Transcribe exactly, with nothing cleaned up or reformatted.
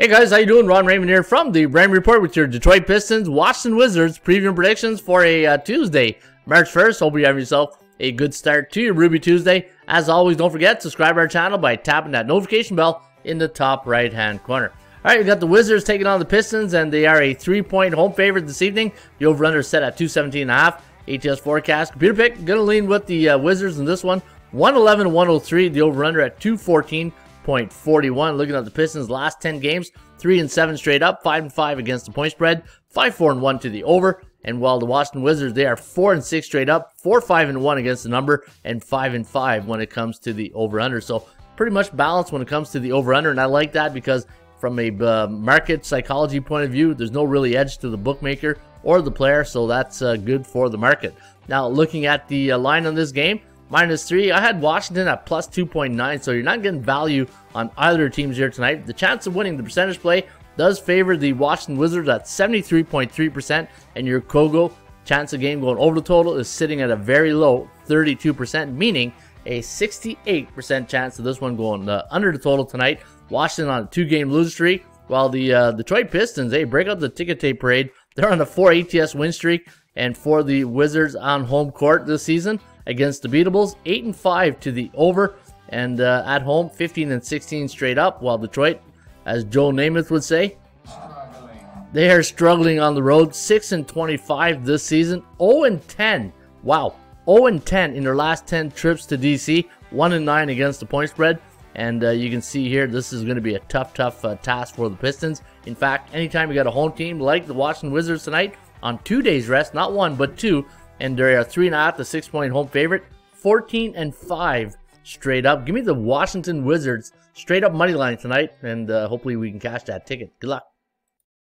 Hey guys, how you doing? Ron Raymond here from the Raymond Report with your Detroit Pistons, Washington Wizards preview and predictions for a uh, Tuesday, March first. Hope you have yourself a good start to your Ruby Tuesday. As always, don't forget, subscribe to our channel by tapping that notification bell in the top right-hand corner. All right, we got the Wizards taking on the Pistons, and they are a three-point home favorite this evening. The over-under set at two seventeen and a half. A T S forecast. Computer pick, going to lean with the uh, Wizards in this one. one eleven to one oh three, the over-under at two fourteen point four one. Looking at the Pistons last ten games, three and seven straight up, five and five against the point spread, five four and one to the over. And while the Washington Wizards, they are four and six straight up, four five and one against the number, and five and five when it comes to the over under. So pretty much balanced when it comes to the over under, and I like that because from a uh, market psychology point of view, there's no really edge to the bookmaker or the player, so that's uh, good for the market. Now looking at the uh, line on this game, minus three. I had Washington at plus two point nine, so you're not getting value on either teams here tonight. The chance of winning, the percentage play, does favor the Washington Wizards at seventy-three point three percent, and your Kogo chance of game going over the total is sitting at a very low thirty-two percent, meaning a sixty-eight percent chance of this one going uh, under the total tonight. Washington on a two-game losing streak, while the uh, Detroit Pistons, they break out the ticker tape parade. They're on a four A T S win streak, and for the Wizards on home court this season, against the beatables, eight and five to the over, and uh, at home, fifteen and sixteen straight up, while Detroit, as Joe Namath would say, struggling. They are struggling on the road, six and twenty-five this season, oh and ten, wow, oh and ten in their last ten trips to D C, one and nine against the point spread, and uh, you can see here, this is going to be a tough, tough uh, task for the Pistons. In fact, anytime you got a home team like the Washington Wizards tonight, on two days rest, not one, but two, and they are three and a half, the six-point home favorite, fourteen and five straight up. Give me the Washington Wizards straight up money line tonight, and uh, hopefully we can cash that ticket. Good luck.